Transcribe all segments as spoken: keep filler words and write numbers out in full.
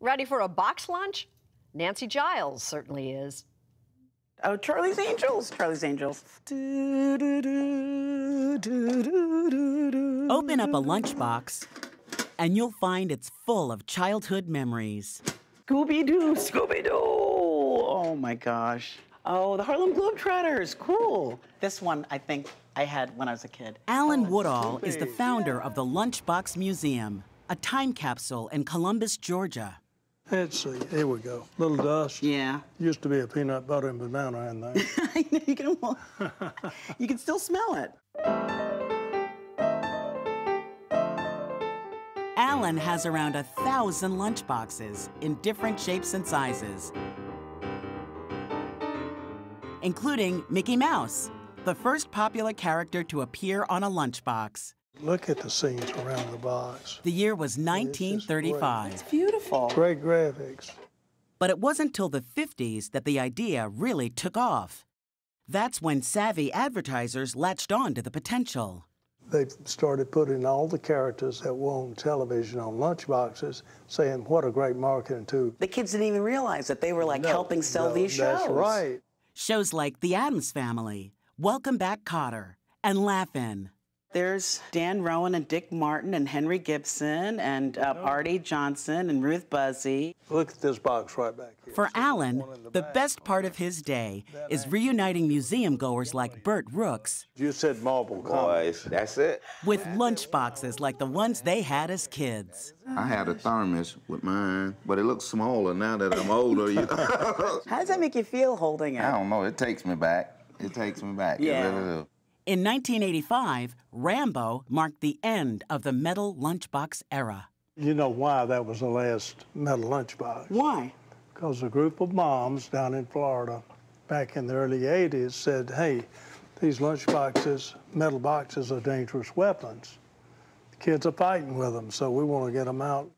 Ready for a box lunch? Nancy Giles certainly is. Oh, Charlie's Angels. Charlie's Angels. Open up a lunchbox, and you'll find it's full of childhood memories. Scooby Doo, Scooby Doo. Oh, my gosh. Oh, the Harlem Globetrotters. Cool. This one, I think, I had when I was a kid. Alan oh, Woodall Scooby. is the founder yeah. of the Lunchbox Museum, a time capsule in Columbus, Georgia. Let's see, here we go. Little dust. Yeah. Used to be a peanut butter and banana in there. I know, you can, you can still smell it. Alan has around a thousand lunchboxes in different shapes and sizes, including Mickey Mouse, the first popular character to appear on a lunchbox. Look at the scenes around the box. The year was nineteen thirty-five. It's beautiful. Great graphics. But it wasn't till the fifties that the idea really took off. That's when savvy advertisers latched on to the potential. They started putting all the characters that were on television on lunchboxes, saying, what a great marketing tool. The kids didn't even realize that they were, like, no, helping sell no, these shows. That's right. Shows like The Addams Family, Welcome Back, Kotter, and Laugh-In. There's Dan Rowan and Dick Martin and Henry Gibson and uh, oh. Artie Johnson and Ruth Buzzy. Look at this box right back here. For it's Alan, the, the best part of his day that is reuniting museum-goers like Bert Rooks. You said marble boys. That's it. With lunchboxes like the ones they had as kids. I had a thermos with mine, but it looks smaller now that I'm older. You know? How does that make you feel holding it? I don't know. It takes me back. It takes me back. Yeah. It really does. In nineteen eighty-five, Rambo marked the end of the metal lunchbox era. You know why that was the last metal lunchbox? Why? Because a group of moms down in Florida back in the early eighties said, hey, these lunchboxes, metal boxes are dangerous weapons. The kids are fighting with them, so we want to get them out.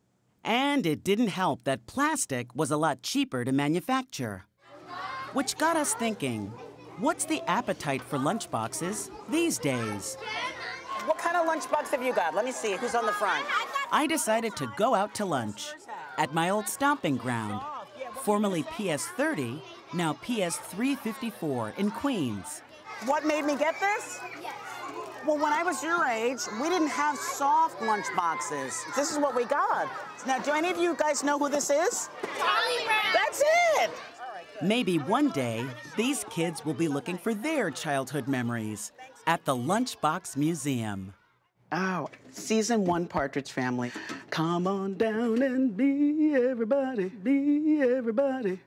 And it didn't help that plastic was a lot cheaper to manufacture, which got us thinking, what's the appetite for lunchboxes these days? What kind of lunchbox have you got? Let me see. Who's on the front? I decided to go out to lunch at my old stomping ground, formerly P S thirty, now P S three fifty-four in Queens. What made me get this? Well, when I was your age, we didn't have soft lunchboxes. This is what we got. Now, do any of you guys know who this is? Charlie Brown. That's it. Maybe one day, these kids will be looking for their childhood memories at the Lunchbox Museum. Oh, season one, Partridge Family. Come on down and be everybody, be everybody.